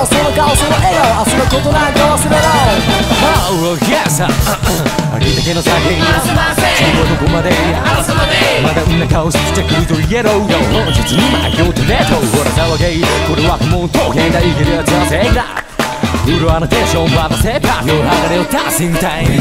のその顔その笑顔、明日のことなんか忘れろ。Oh yes、 ありだけの酒に争ませ、最後どこまで争まね、まだんな顔しつちゃくりと言えろ。本日に迷うとねとほら騒げ、これはもうとけないければ座席だ。うろあのテンションまたせば夜剥がれを出すみたいに。